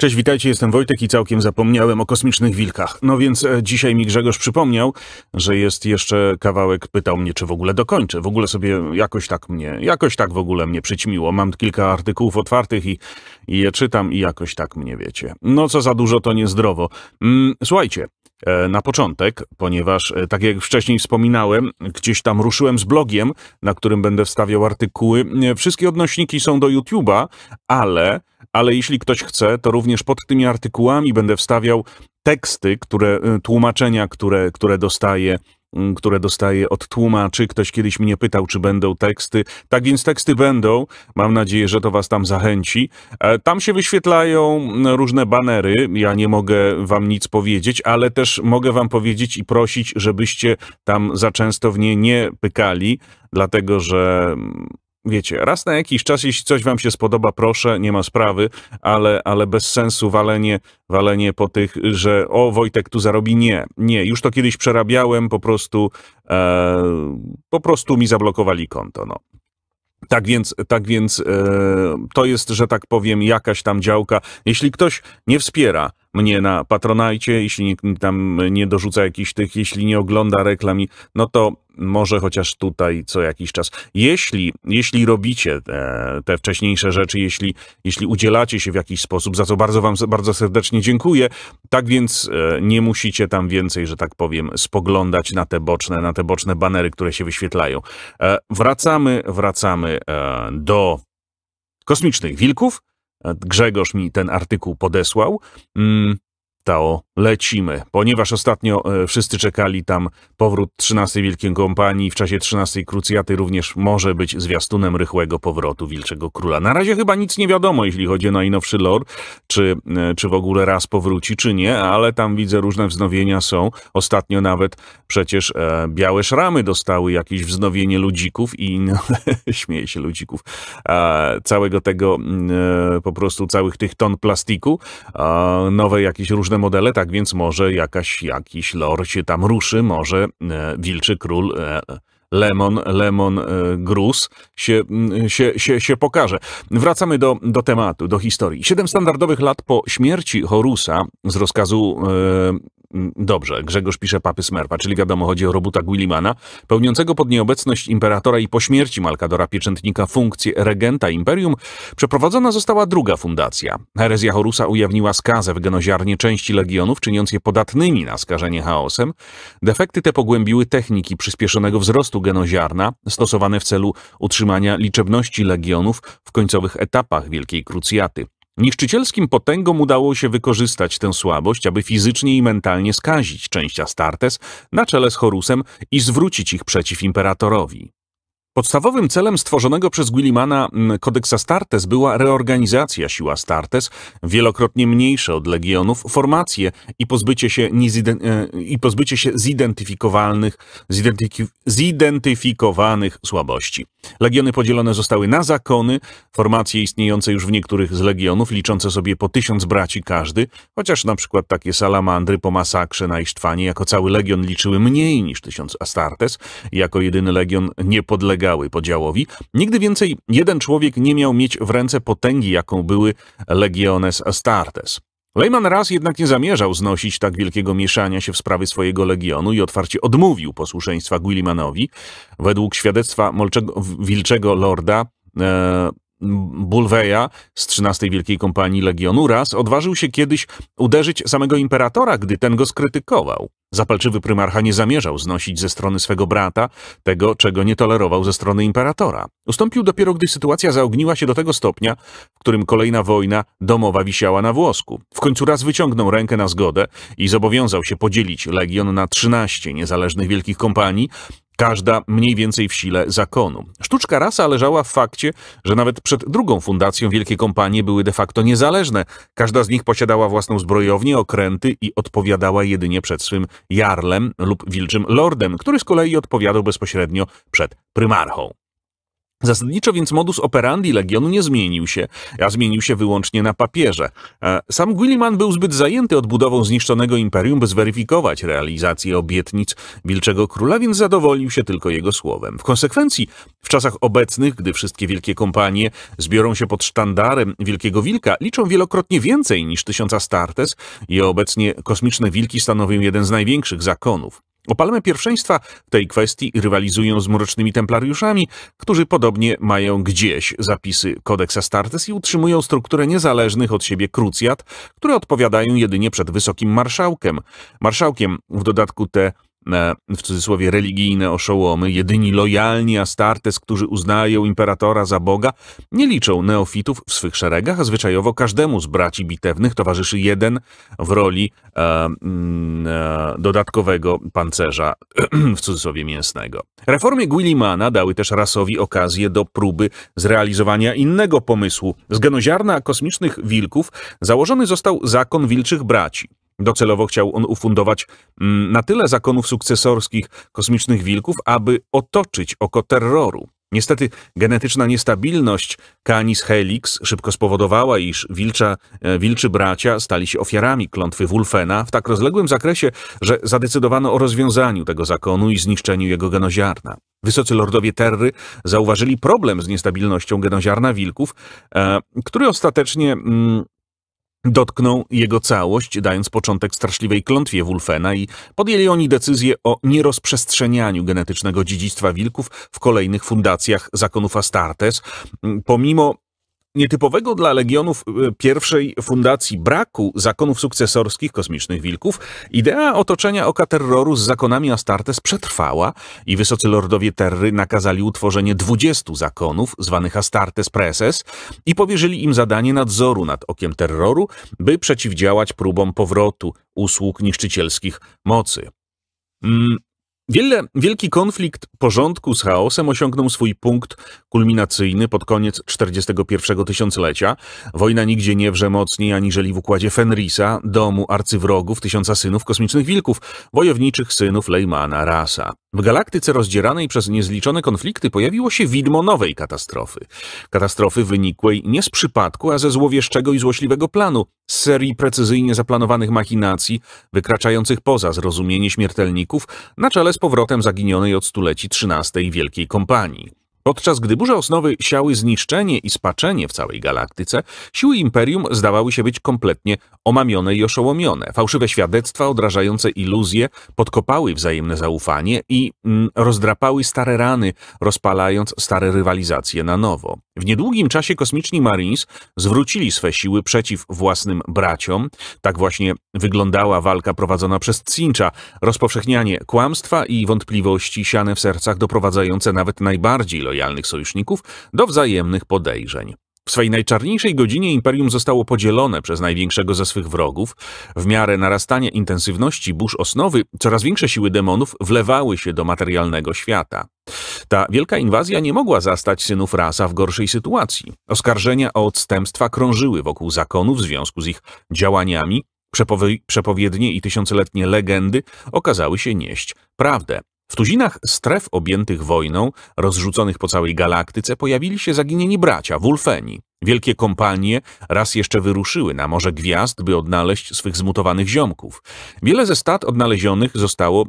Cześć, witajcie, jestem Wojtek i całkiem zapomniałem o Kosmicznych Wilkach. No więc dzisiaj mi Grzegorz przypomniał, że jest jeszcze kawałek, pytał mnie, czy w ogóle dokończę. W ogóle sobie jakoś tak mnie przyćmiło. Mam kilka artykułów otwartych i je czytam i jakoś tak mnie, wiecie. No co za dużo, to niezdrowo. Słuchajcie, na początek, ponieważ tak jak wcześniej wspominałem, gdzieś tam ruszyłem z blogiem, na którym będę wstawiał artykuły. Wszystkie odnośniki są do YouTube'a, ale jeśli ktoś chce, to również pod tymi artykułami będę wstawiał teksty, tłumaczenia, które dostaję, od tłumaczy. Ktoś kiedyś mnie pytał, czy będą teksty. Tak więc teksty będą. Mam nadzieję, że to was tam zachęci. Tam się wyświetlają różne banery. Ja nie mogę wam nic powiedzieć, ale też mogę wam powiedzieć i prosić, żebyście tam za często w nie nie pykali, dlatego że... Wiecie, raz na jakiś czas, jeśli coś wam się spodoba, proszę, nie ma sprawy, ale bez sensu walenie po tych, że o, Wojtek tu zarobi. Nie, już to kiedyś przerabiałem, po prostu mi zablokowali konto, no. Tak więc to jest, że tak powiem, jakaś tam działka. Jeśli ktoś nie wspiera mnie na Patronajcie, jeśli tam nie dorzuca jakichś tych, jeśli nie ogląda reklam, no to może chociaż tutaj co jakiś czas. Jeśli robicie te wcześniejsze rzeczy, jeśli udzielacie się w jakiś sposób, za co bardzo serdecznie dziękuję, tak więc nie musicie tam więcej, że tak powiem, spoglądać na te boczne, banery, które się wyświetlają. Wracamy do Kosmicznych Wilków. Grzegorz mi ten artykuł podesłał. To lecimy, ponieważ ostatnio wszyscy czekali tam powrót 13 Wielkiej Kompanii, w czasie 13 Krucjaty również może być zwiastunem rychłego powrotu Wilczego Króla. Na razie chyba nic nie wiadomo, jeśli chodzi o najnowszy lore, czy w ogóle raz powróci, czy nie, ale tam widzę różne wznowienia są. Ostatnio nawet przecież białe szramy dostały jakieś wznowienie ludzików i no, śmieję się ludzików, całego tego, po prostu całych tych ton plastiku, nowe jakieś różne modele, tak więc może jakiś lore się tam ruszy, może Wilczy Król Leman Russ się pokaże. Wracamy do tematu, do historii. 7 standardowych lat po śmierci Horusa z rozkazu... Dobrze, Grzegorz pisze papy Smerpa, czyli wiadomo, chodzi o Robouta Guillimana, pełniącego pod nieobecność imperatora i po śmierci Malkadora Pieczetnika funkcję regenta imperium, przeprowadzona została druga fundacja. Herezja Horusa ujawniła skazę w genoziarnie części legionów, czyniąc je podatnymi na skażenie chaosem. Defekty te pogłębiły techniki przyspieszonego wzrostu genoziarna, stosowane w celu utrzymania liczebności legionów w końcowych etapach Wielkiej Krucjaty. Niszczycielskim potęgom udało się wykorzystać tę słabość, aby fizycznie i mentalnie skazić część Astartes na czele z Horusem i zwrócić ich przeciw imperatorowi. Podstawowym celem stworzonego przez Guillimana kodeks Astartes była reorganizacja sił Astartes, wielokrotnie mniejsze od legionów, formacje i pozbycie się zidentyfikowanych słabości. Legiony podzielone zostały na zakony, formacje istniejące już w niektórych z legionów, liczące sobie po 1000 braci każdy, chociaż na przykład takie salamandry po masakrze na Isztwanie jako cały legion liczyły mniej niż 1000 Astartes i jako jedyny legion nie podlegały podziałowi. Nigdy więcej jeden człowiek nie miał mieć w ręce potęgi, jaką były Legiones Astartes. Leman Russ jednak nie zamierzał znosić tak wielkiego mieszania się w sprawy swojego legionu i otwarcie odmówił posłuszeństwa Guillimanowi. Według świadectwa Wilczego Lorda Bulweja z 13 Wielkiej Kompanii Legionu Russ odważył się kiedyś uderzyć samego imperatora, gdy ten go skrytykował. Zapalczywy prymarcha nie zamierzał znosić ze strony swego brata tego, czego nie tolerował ze strony imperatora. Ustąpił dopiero, gdy sytuacja zaogniła się do tego stopnia, w którym kolejna wojna domowa wisiała na włosku. W końcu Russ wyciągnął rękę na zgodę i zobowiązał się podzielić legion na 13 niezależnych wielkich kompanii, każda mniej więcej w sile zakonu. Sztuczka Russa leżała w fakcie, że nawet przed drugą fundacją wielkie kompanie były de facto niezależne. Każda z nich posiadała własną zbrojownię, okręty i odpowiadała jedynie przed swym jarlem lub wilczym lordem, który z kolei odpowiadał bezpośrednio przed prymarchą. Zasadniczo więc modus operandi Legionu nie zmienił się, a zmienił się wyłącznie na papierze. Sam Guilliman był zbyt zajęty odbudową zniszczonego imperium, by zweryfikować realizację obietnic Wilczego Króla, więc zadowolił się tylko jego słowem. W konsekwencji, w czasach obecnych, gdy wszystkie wielkie kompanie zbiorą się pod sztandarem Wielkiego Wilka, liczą wielokrotnie więcej niż 1000 Astartes i obecnie Kosmiczne Wilki stanowią jeden z największych zakonów. O palmę pierwszeństwa w tej kwestii rywalizują z mrocznymi templariuszami, którzy podobnie mają gdzieś zapisy kodeksa Astartes i utrzymują strukturę niezależnych od siebie krucjat, które odpowiadają jedynie przed wysokim marszałkiem. W dodatku te, w cudzysłowie, religijne oszołomy, jedyni lojalni Astartes, którzy uznają imperatora za Boga, nie liczą neofitów w swych szeregach, a zwyczajowo każdemu z braci bitewnych towarzyszy jeden w roli dodatkowego pancerza, w cudzysłowie, mięsnego. Reformy Guillimana dały też rasowi okazję do próby zrealizowania innego pomysłu. Z genoziarna kosmicznych wilków założony został zakon wilczych braci. Docelowo chciał on ufundować na tyle zakonów sukcesorskich kosmicznych wilków, aby otoczyć oko terroru. Niestety genetyczna niestabilność Canis Helix szybko spowodowała, iż wilczy bracia stali się ofiarami klątwy Wulfena w tak rozległym zakresie, że zadecydowano o rozwiązaniu tego zakonu i zniszczeniu jego genoziarna. Wysocy lordowie Terry zauważyli problem z niestabilnością genoziarna wilków, który ostatecznie dotknął jego całość, dając początek straszliwej klątwie Wulfena, i podjęli oni decyzję o nierozprzestrzenianiu genetycznego dziedzictwa wilków w kolejnych fundacjach zakonów Astartes. Pomimo nietypowego dla Legionów pierwszej fundacji braku zakonów sukcesorskich kosmicznych wilków, idea otoczenia oka terroru z zakonami Astartes przetrwała i wysocy lordowie Terry nakazali utworzenie 20 zakonów, zwanych Astartes Preses, i powierzyli im zadanie nadzoru nad okiem terroru, by przeciwdziałać próbom powrotu usług niszczycielskich mocy. Wielki konflikt porządku z chaosem osiągnął swój punkt kulminacyjny pod koniec 41 tysiąclecia. Wojna nigdzie nie wrze mocniej aniżeli w układzie Fenrisa, domu arcywrogów Tysiąca Synów Kosmicznych Wilków, wojowniczych synów Lemana Russa. W galaktyce rozdzieranej przez niezliczone konflikty pojawiło się widmo nowej katastrofy. Katastrofy wynikłej nie z przypadku, a ze złowieszczego i złośliwego planu, z serii precyzyjnie zaplanowanych machinacji, wykraczających poza zrozumienie śmiertelników, na czele z powrotem zaginionej od stuleci XIII Wielkiej Kompanii. Podczas gdy burze osnowy siały zniszczenie i spaczenie w całej galaktyce, siły Imperium zdawały się być kompletnie omamione i oszołomione. Fałszywe świadectwa odrażające iluzje podkopały wzajemne zaufanie i rozdrapały stare rany, rozpalając stare rywalizacje na nowo. W niedługim czasie kosmiczni Marines zwrócili swe siły przeciw własnym braciom. Tak właśnie wyglądała walka prowadzona przez Tzeentcha. Rozpowszechnianie kłamstwa i wątpliwości siane w sercach doprowadzające nawet najbardziej lojalnych sojuszników do wzajemnych podejrzeń. W swej najczarniejszej godzinie Imperium zostało podzielone przez największego ze swych wrogów. W miarę narastania intensywności burz osnowy coraz większe siły demonów wlewały się do materialnego świata. Ta wielka inwazja nie mogła zastać synów Russa w gorszej sytuacji. Oskarżenia o odstępstwa krążyły wokół zakonu w związku z ich działaniami. Przepowiednie i tysiącletnie legendy okazały się nieść prawdę. W tuzinach stref objętych wojną, rozrzuconych po całej galaktyce, pojawili się zaginieni bracia, Wulfeni. Wielkie kompanie raz jeszcze wyruszyły na Morze Gwiazd, by odnaleźć swych zmutowanych ziomków. Wiele ze stad odnalezionych zostało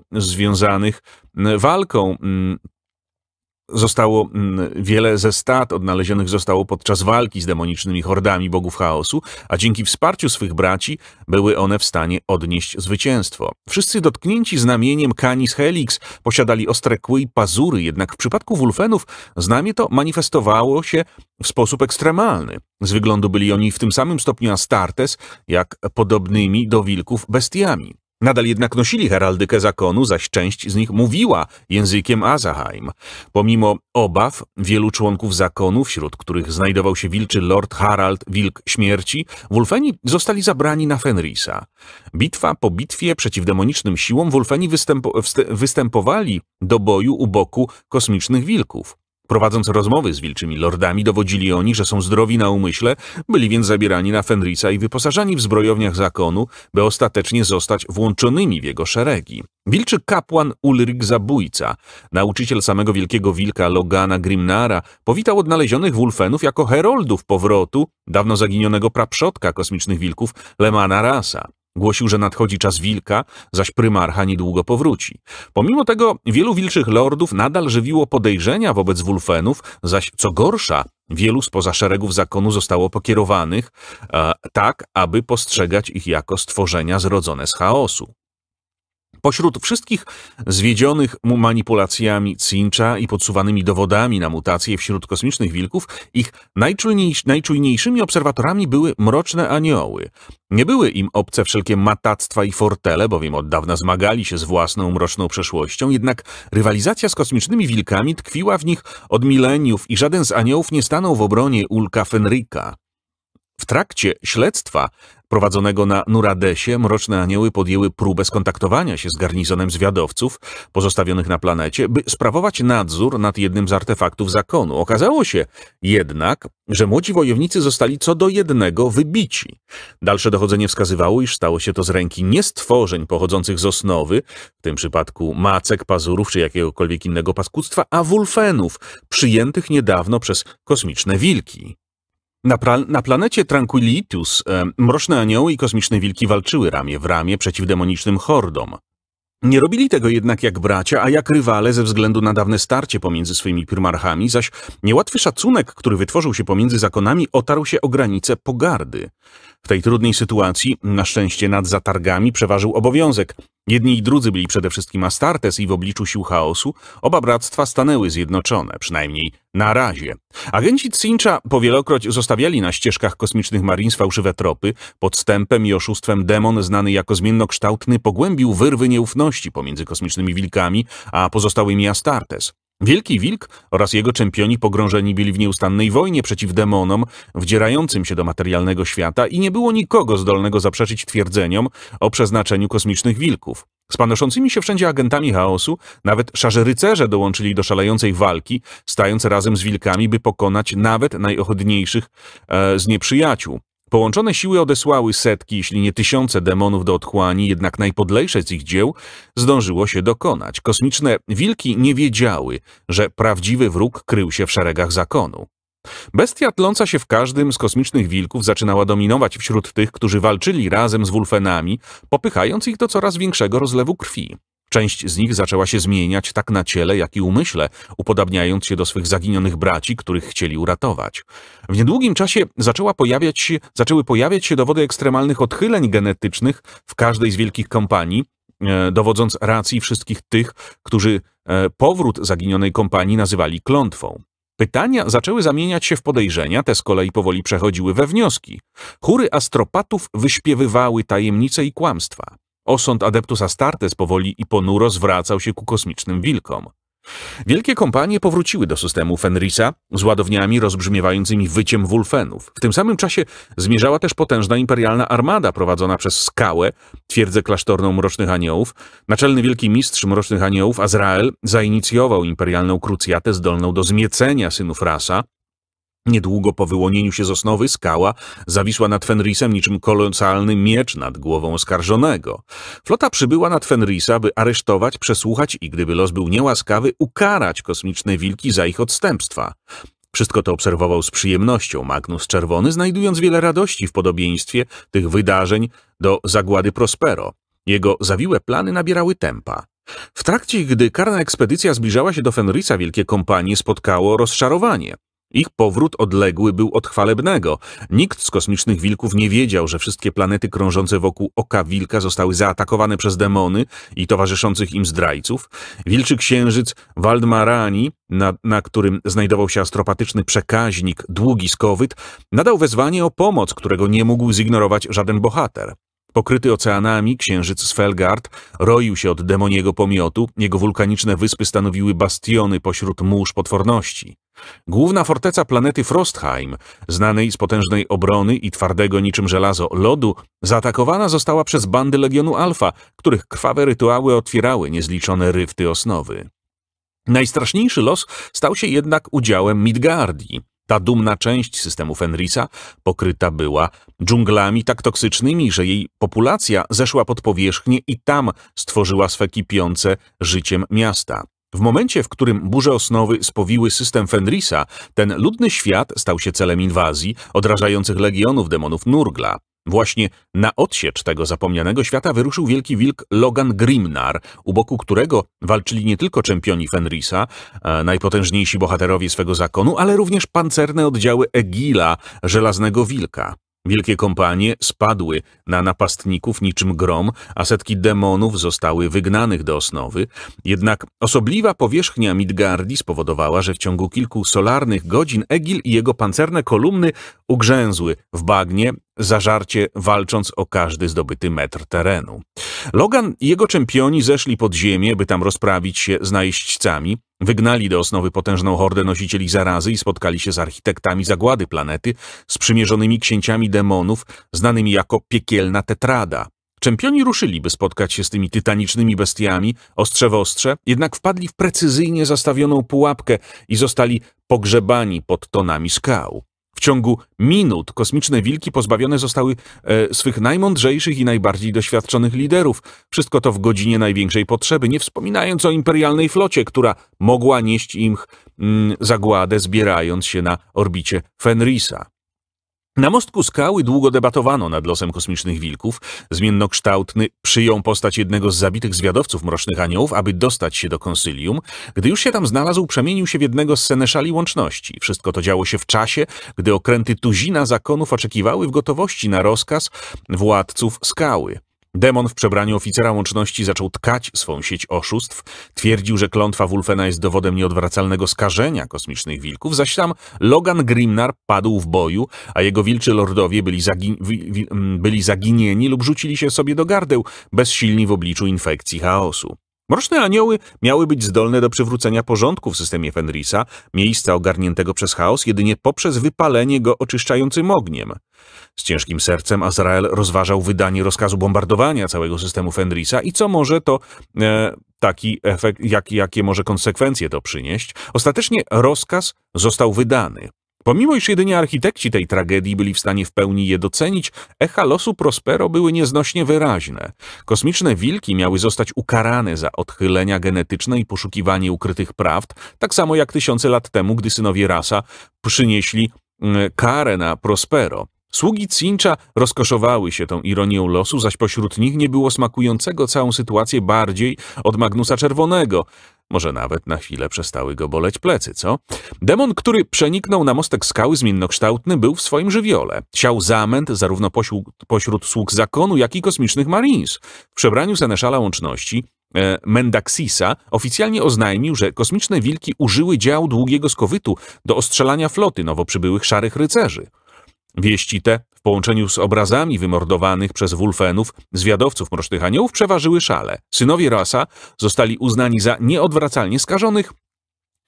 podczas walki z demonicznymi hordami bogów chaosu, a dzięki wsparciu swych braci były one w stanie odnieść zwycięstwo. Wszyscy dotknięci znamieniem Canis Helix posiadali ostre kły i pazury, jednak w przypadku Wulfenów znamie to manifestowało się w sposób ekstremalny. Z wyglądu byli oni w tym samym stopniu Astartes, jak podobnymi do wilków bestiami. Nadal jednak nosili heraldykę zakonu, zaś część z nich mówiła językiem Azaheim. Pomimo obaw wielu członków zakonu, wśród których znajdował się wilczy lord Harald, wilk śmierci, Wulfeni zostali zabrani na Fenrisa. Bitwa po bitwie przeciw demonicznym siłom Wulfeni występowali do boju u boku kosmicznych wilków. Prowadząc rozmowy z wilczymi lordami, dowodzili oni, że są zdrowi na umyśle, byli więc zabierani na Fenrisa i wyposażani w zbrojowniach zakonu, by ostatecznie zostać włączonymi w jego szeregi. Wilczy kapłan Ulryk Zabójca, nauczyciel samego wielkiego wilka Logana Grimnara, powitał odnalezionych Wulfenów jako heroldów powrotu dawno zaginionego praprzodka kosmicznych wilków Lemana Rasa. Głosił, że nadchodzi czas wilka, zaś prymarcha niedługo powróci. Pomimo tego wielu wilczych lordów nadal żywiło podejrzenia wobec Wulfenów, zaś co gorsza, wielu spoza szeregów zakonu zostało pokierowanych tak, aby postrzegać ich jako stworzenia zrodzone z chaosu. Pośród wszystkich zwiedzionych mu manipulacjami Tzeentcha i podsuwanymi dowodami na mutacje wśród kosmicznych wilków, ich najczujniejszymi obserwatorami były mroczne anioły. Nie były im obce wszelkie matactwa i fortele, bowiem od dawna zmagali się z własną mroczną przeszłością, jednak rywalizacja z kosmicznymi wilkami tkwiła w nich od mileniów i żaden z aniołów nie stanął w obronie Ulka Fenrika. W trakcie śledztwa prowadzonego na Nuradesie mroczne anioły podjęły próbę skontaktowania się z garnizonem zwiadowców pozostawionych na planecie, by sprawować nadzór nad jednym z artefaktów zakonu. Okazało się jednak, że młodzi wojownicy zostali co do jednego wybici. Dalsze dochodzenie wskazywało, iż stało się to z ręki nie stworzeń pochodzących z osnowy, w tym przypadku macek, pazurów czy jakiegokolwiek innego paskudstwa, a wulfenów, przyjętych niedawno przez kosmiczne wilki. Na planecie Tranquilitus mroczne anioły i kosmiczne wilki walczyły ramię w ramię przeciw demonicznym hordom. Nie robili tego jednak jak bracia, a jak rywale ze względu na dawne starcie pomiędzy swymi prymarchami, zaś niełatwy szacunek, który wytworzył się pomiędzy zakonami, otarł się o granice pogardy. W tej trudnej sytuacji, na szczęście nad zatargami, przeważył obowiązek. Jedni i drudzy byli przede wszystkim Astartes i w obliczu sił chaosu oba bractwa stanęły zjednoczone, przynajmniej na razie. Agenci Tzeentcha powielokroć zostawiali na ścieżkach kosmicznych Marines fałszywe tropy. Podstępem i oszustwem demon znany jako zmiennokształtny pogłębił wyrwy nieufności pomiędzy kosmicznymi wilkami a pozostałymi Astartes. Wielki Wilk oraz jego czempioni pogrążeni byli w nieustannej wojnie przeciw demonom wdzierającym się do materialnego świata i nie było nikogo zdolnego zaprzeczyć twierdzeniom o przeznaczeniu kosmicznych wilków. Z panoszącymi się wszędzie agentami chaosu nawet szarzy rycerze dołączyli do szalejącej walki, stając razem z wilkami, by pokonać nawet najochotniejszych z nieprzyjaciół. Połączone siły odesłały setki, jeśli nie tysiące demonów do otchłani, jednak najpodlejsze z ich dzieł zdążyło się dokonać. Kosmiczne wilki nie wiedziały, że prawdziwy wróg krył się w szeregach zakonu. Bestia tląca się w każdym z kosmicznych wilków zaczynała dominować wśród tych, którzy walczyli razem z wulfenami, popychając ich do coraz większego rozlewu krwi. Część z nich zaczęła się zmieniać tak na ciele, jak i umyśle, upodabniając się do swych zaginionych braci, których chcieli uratować. W niedługim czasie zaczęły pojawiać się dowody ekstremalnych odchyleń genetycznych w każdej z wielkich kompanii, dowodząc racji wszystkich tych, którzy powrót zaginionej kompanii nazywali klątwą. Pytania zaczęły zamieniać się w podejrzenia, te z kolei powoli przechodziły we wnioski. Chóry astropatów wyśpiewywały tajemnice i kłamstwa. Osąd Adeptus Astartes powoli i ponuro zwracał się ku kosmicznym wilkom. Wielkie kompanie powróciły do systemu Fenrisa z ładowniami rozbrzmiewającymi wyciem wulfenów. W tym samym czasie zmierzała też potężna imperialna armada prowadzona przez Skałę, twierdzę klasztorną Mrocznych Aniołów. Naczelny wielki mistrz Mrocznych Aniołów, Azrael, zainicjował imperialną krucjatę zdolną do zmiecenia synów Rasa. Niedługo po wyłonieniu się z osnowy Skała zawisła nad Fenrisem niczym kolosalny miecz nad głową oskarżonego. Flota przybyła nad Fenrisa, by aresztować, przesłuchać i gdyby los był niełaskawy, ukarać kosmiczne wilki za ich odstępstwa. Wszystko to obserwował z przyjemnością Magnus Czerwony, znajdując wiele radości w podobieństwie tych wydarzeń do zagłady Prospero. Jego zawiłe plany nabierały tempa. W trakcie, gdy karna ekspedycja zbliżała się do Fenrisa, wielkie kompanie spotkało rozczarowanie. Ich powrót odległy był od chwalebnego. Nikt z kosmicznych wilków nie wiedział, że wszystkie planety krążące wokół oka wilka zostały zaatakowane przez demony i towarzyszących im zdrajców. Wilczy księżyc Waldmarani, na którym znajdował się astropatyczny przekaźnik Długi Skowyt, nadał wezwanie o pomoc, którego nie mógł zignorować żaden bohater. Pokryty oceanami, księżyc Svelgard roił się od demoniego pomiotu, jego wulkaniczne wyspy stanowiły bastiony pośród mórz potworności. Główna forteca planety Frostheim, znanej z potężnej obrony i twardego niczym żelazo lodu, zaatakowana została przez bandy Legionu Alfa, których krwawe rytuały otwierały niezliczone ryfty osnowy. Najstraszniejszy los stał się jednak udziałem Midgardii. Ta dumna część systemu Fenrisa pokryta była dżunglami tak toksycznymi, że jej populacja zeszła pod powierzchnię i tam stworzyła swe kipiące życiem miasta. W momencie, w którym burze osnowy spowiły system Fenrisa, ten ludny świat stał się celem inwazji odrażających legionów demonów Nurgla. Właśnie na odsiecz tego zapomnianego świata wyruszył wielki wilk Logan Grimnar, u boku którego walczyli nie tylko czempioni Fenrisa, najpotężniejsi bohaterowie swego zakonu, ale również pancerne oddziały Egila, Żelaznego Wilka. Wielkie kompanie spadły na napastników niczym grom, a setki demonów zostały wygnanych do osnowy. Jednak osobliwa powierzchnia Midgardii spowodowała, że w ciągu kilku solarnych godzin Egil i jego pancerne kolumny ugrzęzły w bagnie, zażarcie walcząc o każdy zdobyty metr terenu. Logan i jego czempioni zeszli pod ziemię, by tam rozprawić się z najeźdźcami. Wygnali do osnowy potężną hordę nosicieli zarazy i spotkali się z architektami zagłady planety, sprzymierzonymi księciami demonów, znanymi jako Piekielna Tetrada. Czempioni ruszyli, by spotkać się z tymi tytanicznymi bestiami, ostrze w ostrze, jednak wpadli w precyzyjnie zastawioną pułapkę i zostali pogrzebani pod tonami skał. W ciągu minut kosmiczne wilki pozbawione zostały swych najmądrzejszych i najbardziej doświadczonych liderów. Wszystko to w godzinie największej potrzeby, nie wspominając o imperialnej flocie, która mogła nieść im zagładę, zbierając się na orbicie Fenrisa. Na mostku skały długo debatowano nad losem kosmicznych wilków. Zmiennokształtny przyjął postać jednego z zabitych zwiadowców Mrocznych Aniołów, aby dostać się do konsylium. Gdy już się tam znalazł, przemienił się w jednego z seneszali łączności. Wszystko to działo się w czasie, gdy okręty tuzina zakonów oczekiwały w gotowości na rozkaz władców skały. Demon w przebraniu oficera łączności zaczął tkać swą sieć oszustw. Twierdził, że klątwa Wulfena jest dowodem nieodwracalnego skażenia kosmicznych wilków, zaś sam Logan Grimnar padł w boju, a jego wilczy lordowie byli zaginieni lub rzucili się sobie do gardeł, bezsilni w obliczu infekcji chaosu. Mroczne anioły miały być zdolne do przywrócenia porządku w systemie Fenrisa, miejsca ogarniętego przez chaos jedynie poprzez wypalenie go oczyszczającym ogniem. Z ciężkim sercem Azrael rozważał wydanie rozkazu bombardowania całego systemu Fenrisa i co może to taki efekt, jakie może konsekwencje to przynieść. Ostatecznie rozkaz został wydany. Pomimo iż jedynie architekci tej tragedii byli w stanie w pełni je docenić, echa losu Prospero były nieznośnie wyraźne. Kosmiczne wilki miały zostać ukarane za odchylenia genetyczne i poszukiwanie ukrytych prawd, tak samo jak tysiące lat temu, gdy synowie Rasa przynieśli karę na Prospero. Sługi Tzeentcha rozkoszowały się tą ironią losu, zaś pośród nich nie było smakującego całą sytuację bardziej od Magnusa Czerwonego. Może nawet na chwilę przestały go boleć plecy, co? Demon, który przeniknął na mostek skały zmiennokształtny, był w swoim żywiole. Siał zamęt zarówno pośród sług zakonu, jak i kosmicznych Marines. W przebraniu seneszala łączności Mendaxisa oficjalnie oznajmił, że kosmiczne wilki użyły dział długiego skowytu do ostrzelania floty nowo przybyłych szarych rycerzy. Wieści te, w połączeniu z obrazami wymordowanych przez Wulfenów, zwiadowców Mrocznych Aniołów, przeważyły szale. Synowie Rasa zostali uznani za nieodwracalnie skażonych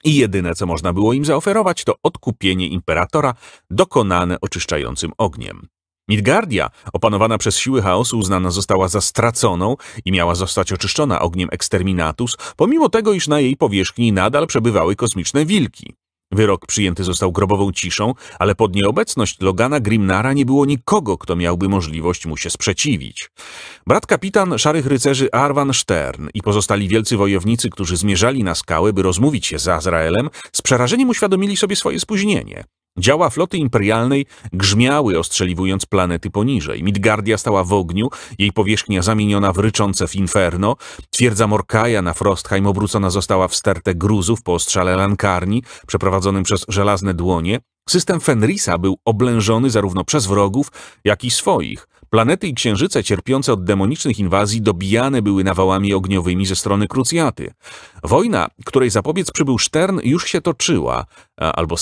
i jedyne, co można było im zaoferować, to odkupienie imperatora dokonane oczyszczającym ogniem. Midgardia, opanowana przez siły chaosu, uznana została za straconą i miała zostać oczyszczona ogniem Exterminatus, pomimo tego, iż na jej powierzchni nadal przebywały kosmiczne wilki. Wyrok przyjęty został grobową ciszą, ale pod nieobecność Logana Grimnara nie było nikogo, kto miałby możliwość mu się sprzeciwić. Brat kapitan Szarych Rycerzy Arvan Stern i pozostali wielcy wojownicy, którzy zmierzali na skałę, by rozmówić się z Azraelem, z przerażeniem uświadomili sobie swoje spóźnienie. Działa floty imperialnej grzmiały, ostrzeliwując planety poniżej. Midgardia stała w ogniu, jej powierzchnia zamieniona w ryczące w inferno. Twierdza Morkaja na Frostheim obrócona została w stertę gruzów po ostrzale lankarni przeprowadzonym przez żelazne dłonie. System Fenrisa był oblężony zarówno przez wrogów, jak i swoich. Planety i księżyce cierpiące od demonicznych inwazji dobijane były nawałami ogniowymi ze strony krucjaty. Wojna, której zapobiec przybył Stern, już się toczyła, albo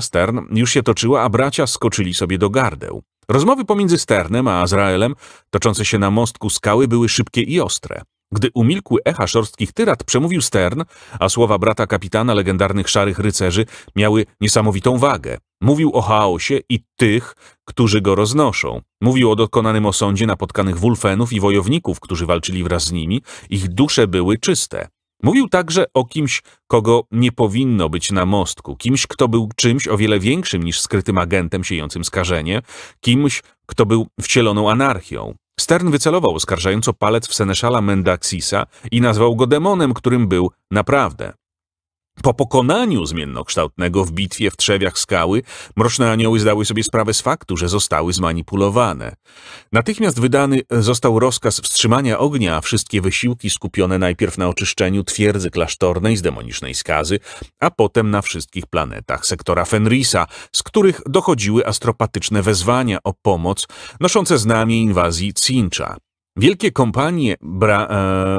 Stern już się toczyła, a bracia skoczyli sobie do gardeł. Rozmowy pomiędzy Sternem a Azraelem, toczące się na mostku skały, były szybkie i ostre. Gdy umilkły echa szorstkich tyrad, przemówił Stern, a słowa brata kapitana legendarnych Szarych Rycerzy miały niesamowitą wagę. Mówił o chaosie i tych, którzy go roznoszą. Mówił o dokonanym osądzie napotkanych Wulfenów i wojowników, którzy walczyli wraz z nimi. Ich dusze były czyste. Mówił także o kimś, kogo nie powinno być na mostku, kimś, kto był czymś o wiele większym niż skrytym agentem siejącym skażenie, kimś, kto był wcieloną anarchią. Stern wycelował oskarżająco palec w seneszala Mendaxisa i nazwał go demonem, którym był naprawdę. Po pokonaniu zmiennokształtnego w bitwie w trzewiach skały, mroczne anioły zdały sobie sprawę z faktu, że zostały zmanipulowane. Natychmiast wydany został rozkaz wstrzymania ognia, a wszystkie wysiłki skupione najpierw na oczyszczeniu twierdzy klasztornej z demonicznej skazy, a potem na wszystkich planetach sektora Fenrisa, z których dochodziły astropatyczne wezwania o pomoc noszące znamię inwazji Tzeentcha. Wielkie kompanie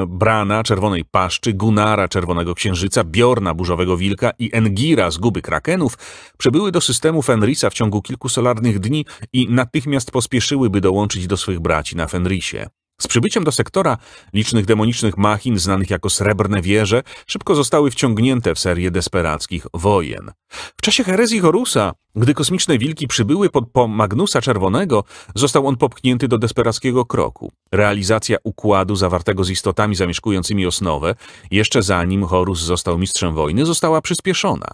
Brana Czerwonej Paszczy, Gunara Czerwonego Księżyca, Biorna Burzowego Wilka i Engira z Guby Krakenów przybyły do systemu Fenrisa w ciągu kilku solarnych dni i natychmiast pospieszyły, by dołączyć do swych braci na Fenrisie. Z przybyciem do sektora licznych demonicznych machin znanych jako Srebrne Wieże szybko zostały wciągnięte w serię desperackich wojen. W czasie herezji Horusa, gdy kosmiczne wilki przybyły po Magnusa Czerwonego, został on popchnięty do desperackiego kroku. Realizacja układu zawartego z istotami zamieszkującymi Osnowę, jeszcze zanim Horus został mistrzem wojny, została przyspieszona.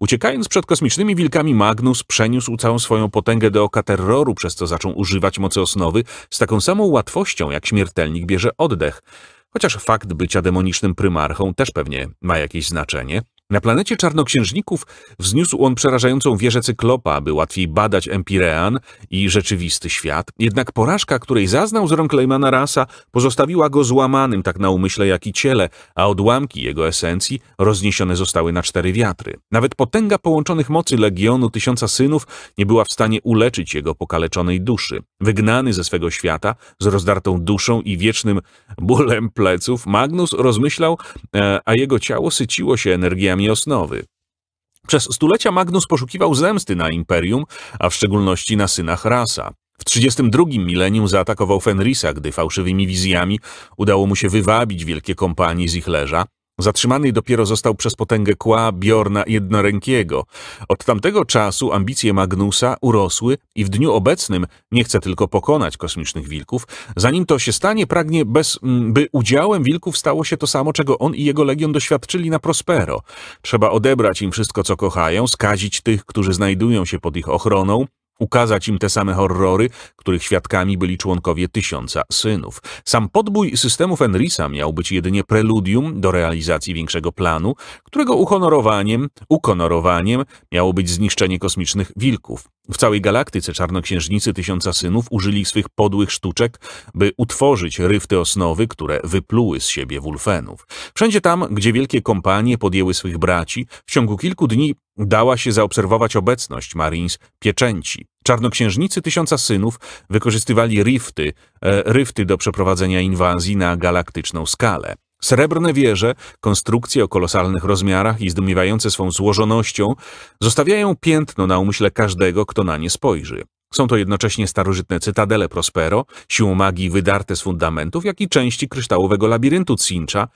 Uciekając przed kosmicznymi wilkami, Magnus przeniósł całą swoją potęgę do oka terroru, przez co zaczął używać mocy Osnowy z taką samą łatwością, jak śmiertelnik bierze oddech. Chociaż fakt bycia demonicznym prymarchą też pewnie ma jakieś znaczenie. Na planecie czarnoksiężników wzniósł on przerażającą wieżę cyklopa, aby łatwiej badać Empirean i rzeczywisty świat, jednak porażka, której zaznał z rąk Lemana Russa, pozostawiła go złamanym tak na umyśle jak i ciele, a odłamki jego esencji rozniesione zostały na cztery wiatry. Nawet potęga połączonych mocy Legionu Tysiąca Synów nie była w stanie uleczyć jego pokaleczonej duszy. Wygnany ze swego świata, z rozdartą duszą i wiecznym bólem pleców, Magnus rozmyślał, a jego ciało syciło się energią Osnowy. Przez stulecia Magnus poszukiwał zemsty na Imperium, a w szczególności na synach Russa. W 32. milenium zaatakował Fenrisa, gdy fałszywymi wizjami udało mu się wywabić wielkie kompanie z ich leża. Zatrzymany dopiero został przez potęgę Kła, Bjorna Jednorękiego. Od tamtego czasu ambicje Magnusa urosły i w dniu obecnym nie chce tylko pokonać kosmicznych wilków. Zanim to się stanie, pragnie, by udziałem wilków stało się to samo, czego on i jego legion doświadczyli na Prospero. Trzeba odebrać im wszystko, co kochają, skazić tych, którzy znajdują się pod ich ochroną, ukazać im te same horrory, których świadkami byli członkowie Tysiąca Synów. Sam podbój systemu Fenrisa miał być jedynie preludium do realizacji większego planu, którego ukonorowaniem miało być zniszczenie kosmicznych wilków. W całej galaktyce czarnoksiężnicy Tysiąca Synów użyli swych podłych sztuczek, by utworzyć ryfty osnowy, które wypluły z siebie Wulfenów. Wszędzie tam, gdzie wielkie kompanie podjęły swych braci, w ciągu kilku dni dała się zaobserwować obecność Marines Pieczęci. Czarnoksiężnicy Tysiąca Synów wykorzystywali ryfty do przeprowadzenia inwazji na galaktyczną skalę. Srebrne wieże, konstrukcje o kolosalnych rozmiarach i zdumiewające swą złożonością, zostawiają piętno na umyśle każdego, kto na nie spojrzy. Są to jednocześnie starożytne cytadele Prospero, siłą magii wydarte z fundamentów, jak i części kryształowego labiryntu Tzeentcha,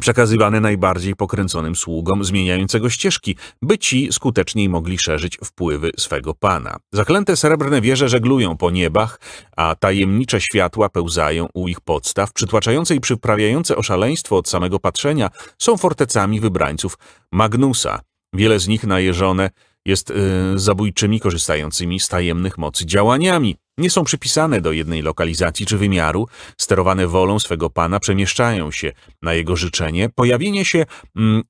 przekazywane najbardziej pokręconym sługom zmieniającego ścieżki, by ci skuteczniej mogli szerzyć wpływy swego pana. Zaklęte srebrne wieże żeglują po niebach, a tajemnicze światła pełzają u ich podstaw, przytłaczające i przyprawiające o szaleństwo od samego patrzenia są fortecami wybrańców Magnusa. Wiele z nich najeżone jest zabójczymi korzystającymi z tajemnych mocy działaniami. Nie są przypisane do jednej lokalizacji czy wymiaru, sterowane wolą swego pana przemieszczają się na jego życzenie. Pojawienie się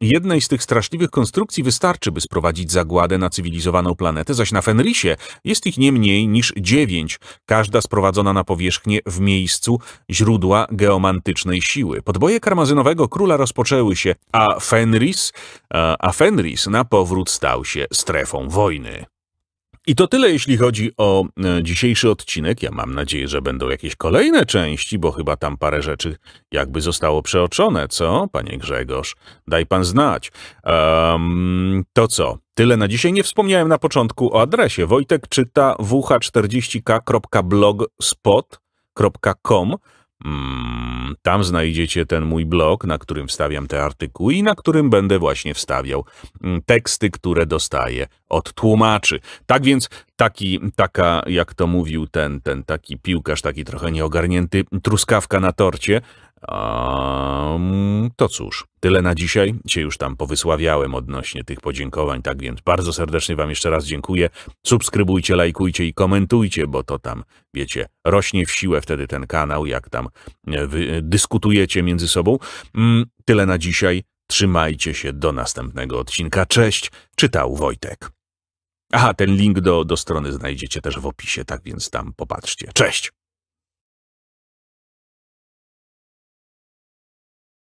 jednej z tych straszliwych konstrukcji wystarczy, by sprowadzić zagładę na cywilizowaną planetę, zaś na Fenrisie jest ich nie mniej niż 9, każda sprowadzona na powierzchnię w miejscu źródła geomantycznej siły. Podboje karmazynowego króla rozpoczęły się, a Fenris na powrót stał się strefą wojny. I to tyle, jeśli chodzi o dzisiejszy odcinek. Ja mam nadzieję, że będą jakieś kolejne części, bo chyba tam parę rzeczy jakby zostało przeoczone, co? Panie Grzegorz, daj pan znać. To co? Tyle na dzisiaj. Nie wspomniałem na początku o adresie. Wojtek czyta wh40k.blogspot.com. Tam znajdziecie ten mój blog, na którym wstawiam te artykuły i na którym będę właśnie wstawiał teksty, które dostaję od tłumaczy. Tak więc taka, jak to mówił taki piłkarz, taki trochę nieogarnięty, truskawka na torcie, To cóż, tyle na dzisiaj. Cię już tam powysławiałem odnośnie tych podziękowań, tak więc bardzo serdecznie wam jeszcze raz dziękuję. Subskrybujcie, lajkujcie i komentujcie, bo to tam, wiecie, rośnie w siłę wtedy ten kanał, jak tam wy dyskutujecie między sobą. Tyle na dzisiaj. Trzymajcie się do następnego odcinka. Cześć, czytał Wojtek. Aha, ten link do strony znajdziecie też w opisie, tak więc tam popatrzcie. Cześć!